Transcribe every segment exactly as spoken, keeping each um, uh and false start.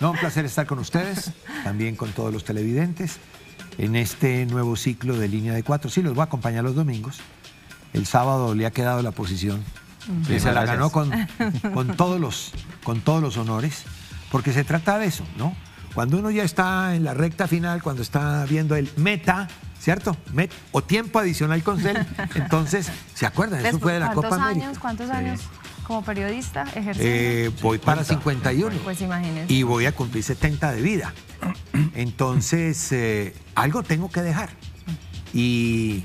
No, un placer estar con ustedes, también con todos los televidentes, en este nuevo ciclo de Línea de Cuatro. Sí, los voy a acompañar los domingos. El sábado le ha quedado la posición. Sí, se la ganó con, con, todos los, con todos los honores, porque se trata de eso, ¿no? Cuando uno ya está en la recta final, cuando está viendo el meta, ¿cierto? Met, o tiempo adicional con él, entonces, ¿se acuerdan? Eso fue de la Copa América. ¿Cuántos años? Sí. Como periodista, ejercicio. Eh, voy para cincuenta y uno. Pues imagínense. Y voy a cumplir setenta de vida. Entonces, eh, algo tengo que dejar. Y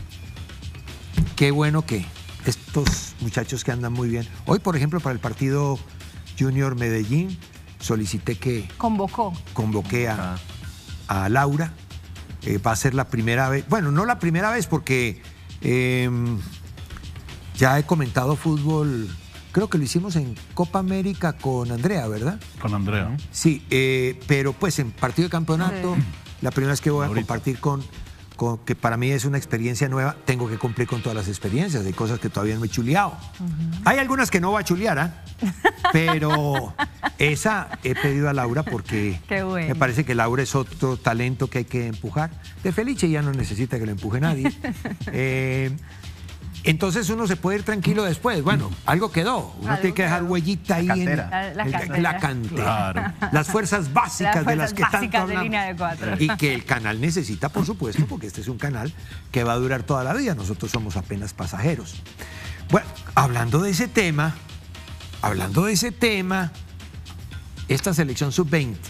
qué bueno que estos muchachos que andan muy bien. Hoy, por ejemplo, para el partido Junior Medellín, solicité que... Convocó. Convoqué a, a Laura. Eh, va a ser la primera vez. Bueno, no la primera vez porque eh, ya he comentado fútbol... Creo que lo hicimos en Copa América con Andrea, ¿verdad? Con Andrea. ¿No? Sí, eh, pero pues en partido de campeonato, sí. La primera vez que voy a Ahorita. compartir con, con... Que para mí es una experiencia nueva, tengo que cumplir con todas las experiencias, de cosas que todavía no he chuleado. Uh -huh. Hay algunas que no voy a chulear, ¿ah? ¿eh? Pero esa he pedido a Laura porque bueno. Me parece que Laura es otro talento que hay que empujar. De Felice ya no necesita que lo empuje nadie. Eh... Entonces uno se puede ir tranquilo después. Bueno, algo quedó. Uno algo tiene que dejar huellita ahí en la, la cantera. La cantera. Claro. Las fuerzas básicas las fuerzas de las que tanto hablamos. Línea de Cuatro. Y que el canal necesita, por supuesto, porque este es un canal que va a durar toda la vida. Nosotros somos apenas pasajeros. Bueno, hablando de ese tema, hablando de ese tema, esta selección sub veinte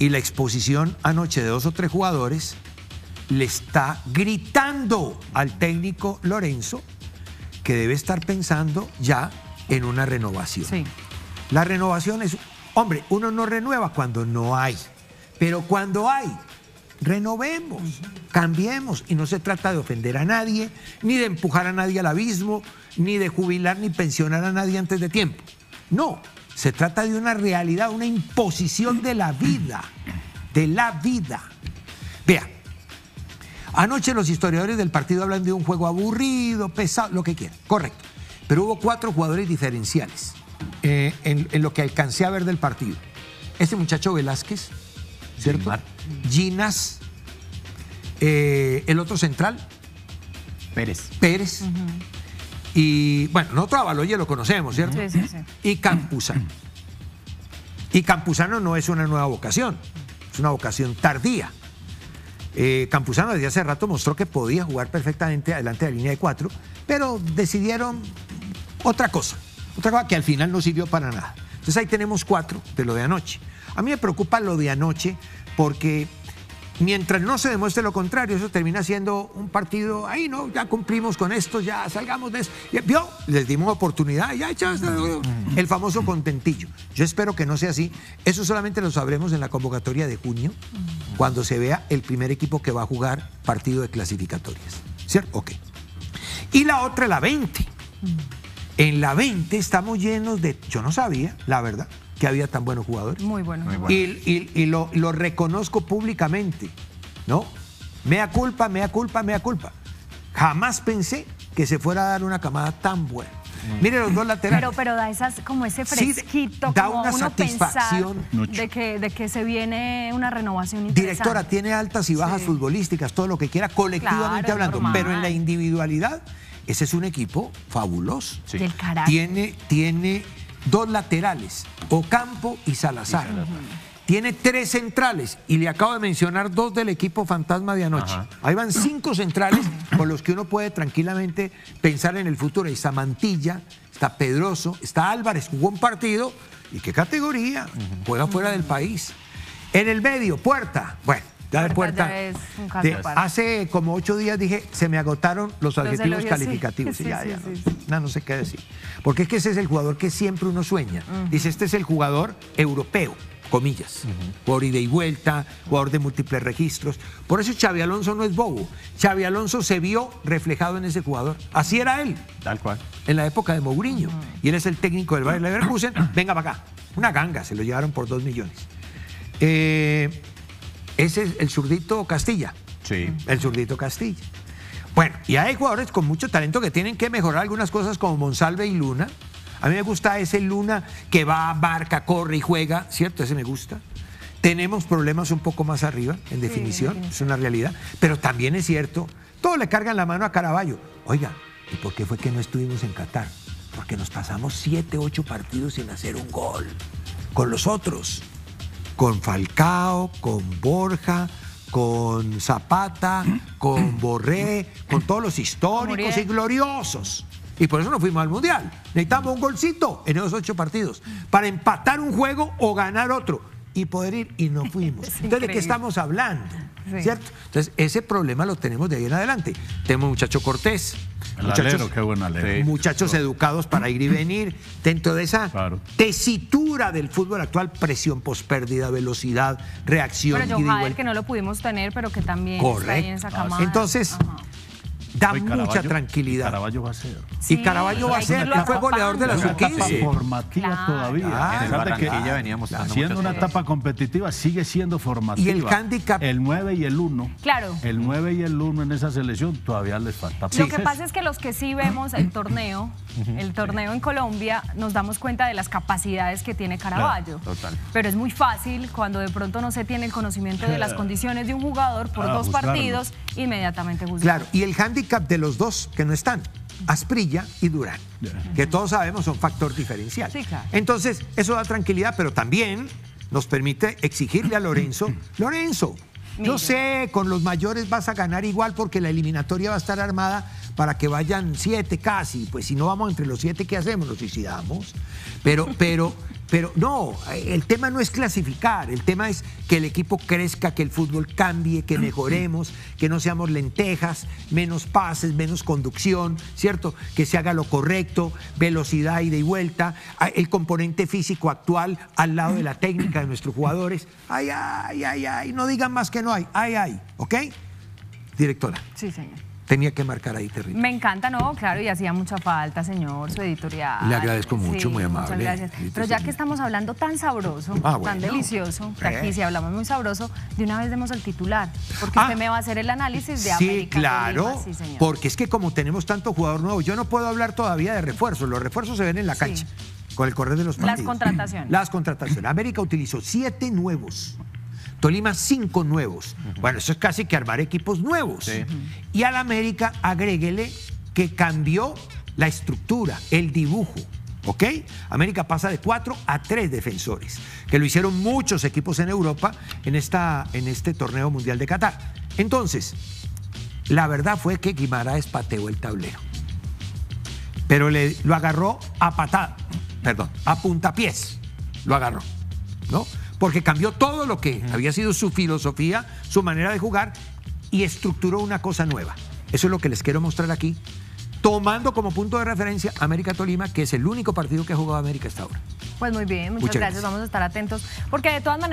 y la exposición anoche de dos o tres jugadores... le está gritando al técnico Lorenzo que debe estar pensando ya en una renovación. Sí. La renovación es... Hombre, uno no renueva cuando no hay, pero cuando hay, renovemos, cambiemos. Y no se trata de ofender a nadie, ni de empujar a nadie al abismo, ni de jubilar ni pensionar a nadie antes de tiempo. No, se trata de una realidad, una imposición de la vida, de la vida. Vea, anoche los historiadores del partido hablan de un juego aburrido, pesado, lo que quieran, correcto. Pero hubo cuatro jugadores diferenciales eh, en, en lo que alcancé a ver del partido. Este muchacho Velázquez, ¿cierto? Simar. Ginas, eh, el otro central. Pérez. Pérez. Uh-huh. Y, bueno, nosotros a Baloye lo conocemos, ¿cierto? Sí, sí, sí. Y Campuzano. Y Campuzano no es una nueva vocación, es una vocación tardía. Eh, Campuzano desde hace rato mostró que podía jugar perfectamente adelante de la línea de cuatro, pero decidieron otra cosa, otra cosa que al final no sirvió para nada. Entonces ahí tenemos cuatro de lo de anoche. A mí me preocupa lo de anoche porque mientras no se demuestre lo contrario, eso termina siendo un partido, ahí no, ya cumplimos con esto, ya salgamos de eso. ¿Vio? Les dimos oportunidad, ya echamos el famoso contentillo. Yo espero que no sea así. Eso solamente lo sabremos en la convocatoria de junio, cuando se vea el primer equipo que va a jugar partido de clasificatorias. ¿Cierto? Ok. Y la otra, la veinte. En la veinte estamos llenos de... Yo no sabía, la verdad, que había tan buenos jugadores. Muy buenos. Muy bueno. Y, y, y lo, lo reconozco públicamente, ¿no? Mea culpa, mea culpa, mea culpa. Jamás pensé que se fuera a dar una camada tan buena. Mm. Mire los dos laterales. Pero, pero da esas, como ese fresquito, sí, da como una uno satisfacción de que, de que se viene una renovación interesante. Directora, tiene altas y bajas, sí, futbolísticas, todo lo que quiera, colectivamente, claro, hablando, normal. Pero en la individualidad, ese es un equipo fabuloso. Sí. Del carácter. Tiene, tiene... dos laterales, Ocampo y Salazar. Sí, Salazar. Tiene tres centrales, y le acabo de mencionar dos del equipo fantasma de anoche. Ajá. Ahí van cinco centrales con los que uno puede tranquilamente pensar en el futuro. Ahí está Mantilla, está Pedroso, está Álvarez, jugó un partido, ¿y qué categoría? Uh-huh. Juega fuera, uh-huh, del país. En el medio, Puerta. Bueno, ya de Puerta. Puerta de, hace como ocho días dije, se me agotaron los adjetivos calificativos. Sí, sí, ya, sí, ya, sí, no, sí. No, no sé qué decir. Porque es que ese es el jugador que siempre uno sueña. Uh-huh. Dice, este es el jugador europeo, comillas. Uh-huh. Jugador ida y vuelta, jugador de múltiples registros. Por eso Xavi Alonso no es bobo. Xavi Alonso se vio reflejado en ese jugador. Así era él. Tal cual. En la época de Mourinho. Uh-huh. Y él es el técnico del Bayern Leverkusen. Venga para acá. Una ganga, se lo llevaron por dos millones. Eh... Ese es el zurdito Castilla. Sí. El zurdito Castilla. Bueno, y hay jugadores con mucho talento que tienen que mejorar algunas cosas como Monsalve y Luna. A mí me gusta ese Luna que va, barca, corre y juega, ¿cierto? Ese me gusta. Tenemos problemas un poco más arriba, en definición, sí, es una realidad. Pero también es cierto, todos le cargan la mano a Caraballo. Oiga, ¿y por qué fue que no estuvimos en Qatar? Porque nos pasamos siete, ocho partidos sin hacer un gol. Con los otros, con Falcao, con Borja, con Zapata, con Borré, con todos los históricos Muriel. y gloriosos. Y por eso no fuimos al Mundial. Necesitamos un golcito en esos ocho partidos para empatar un juego o ganar otro y poder ir, y no fuimos. Es Entonces, ¿de qué estamos hablando? Sí. ¿Cierto? Entonces, ese problema lo tenemos de ahí en adelante. Tenemos muchacho Cortés, el muchachos, alero, qué buen alero. muchachos educados para ir y venir, dentro de esa claro. tesitura del fútbol actual, presión pospérdida, velocidad, reacción. Pero yo, Jade, que no lo pudimos tener, pero que también está ahí en esa camada. Entonces, Ajá. da Hoy, mucha Caraballo, tranquilidad. Caraballo va a ser. Sí, y Caraballo va a ser, que fue goleador de la sub quince. Sí. formativa claro. todavía. Claro. En el que claro. ya veníamos claro. siendo una etapa veces. competitiva, sigue siendo formativa. Y el handicap. El nueve y el uno. Claro. El nueve y el uno en esa selección todavía les falta. Sí. Lo que pasa es que los que sí vemos el torneo, el torneo en Colombia, nos damos cuenta de las capacidades que tiene Caraballo. Claro, total. Pero es muy fácil cuando de pronto no se tiene el conocimiento de las condiciones de un jugador por ah, dos buscarlo. partidos, inmediatamente buscarlo. Claro, y el handicap de los dos que no están, Asprilla y Durán, que todos sabemos son factor diferencial. Sí, claro. Entonces, eso da tranquilidad, pero también nos permite exigirle a Lorenzo, Lorenzo, Mire. yo sé, con los mayores vas a ganar igual porque la eliminatoria va a estar armada para que vayan siete casi, pues si no vamos entre los siete, ¿qué hacemos? Nos suicidamos, pero, pero... Pero no, el tema no es clasificar, el tema es que el equipo crezca, que el fútbol cambie, que mejoremos, que no seamos lentejas, menos pases, menos conducción, ¿cierto? Que se haga lo correcto, velocidad, ida y vuelta, el componente físico actual al lado de la técnica de nuestros jugadores. Ay, ay, ay, ay, no digan más que no hay, ay, ay, ¿ok? Directora. Sí, señor. Tenía que marcar ahí terrible. Me encanta, ¿no? Claro, y hacía mucha falta, señor, su editorial. Le agradezco mucho, sí, muy amable. Muchas gracias. Pero ya que estamos hablando tan sabroso, ah, bueno. tan delicioso, que aquí si hablamos muy sabroso, de una vez demos el titular, porque ah, usted me va a hacer el análisis de sí, América. Claro, Tolima, sí, claro, porque es que como tenemos tanto jugador nuevo, yo no puedo hablar todavía de refuerzos, los refuerzos se ven en la cancha, sí. con el correr de los partidos. Las contrataciones. Las contrataciones. América utilizó siete nuevos. Tolima, cinco nuevos. Uh-huh. Bueno, eso es casi que armar equipos nuevos. Sí. Uh-huh. Y al América, agréguele que cambió la estructura, el dibujo, ¿ok? América pasa de cuatro a tres defensores, que lo hicieron muchos equipos en Europa en, esta, en este torneo mundial de Qatar. Entonces, la verdad fue que Guimaraes pateó el tablero, pero le, lo agarró a patada, perdón, a puntapiés, lo agarró, ¿no? Porque cambió todo lo que había sido su filosofía, su manera de jugar, y estructuró una cosa nueva. Eso es lo que les quiero mostrar aquí, tomando como punto de referencia América Tolima, que es el único partido que ha jugado América hasta ahora. Pues muy bien, muchas, muchas gracias. gracias, vamos a estar atentos, porque de todas maneras...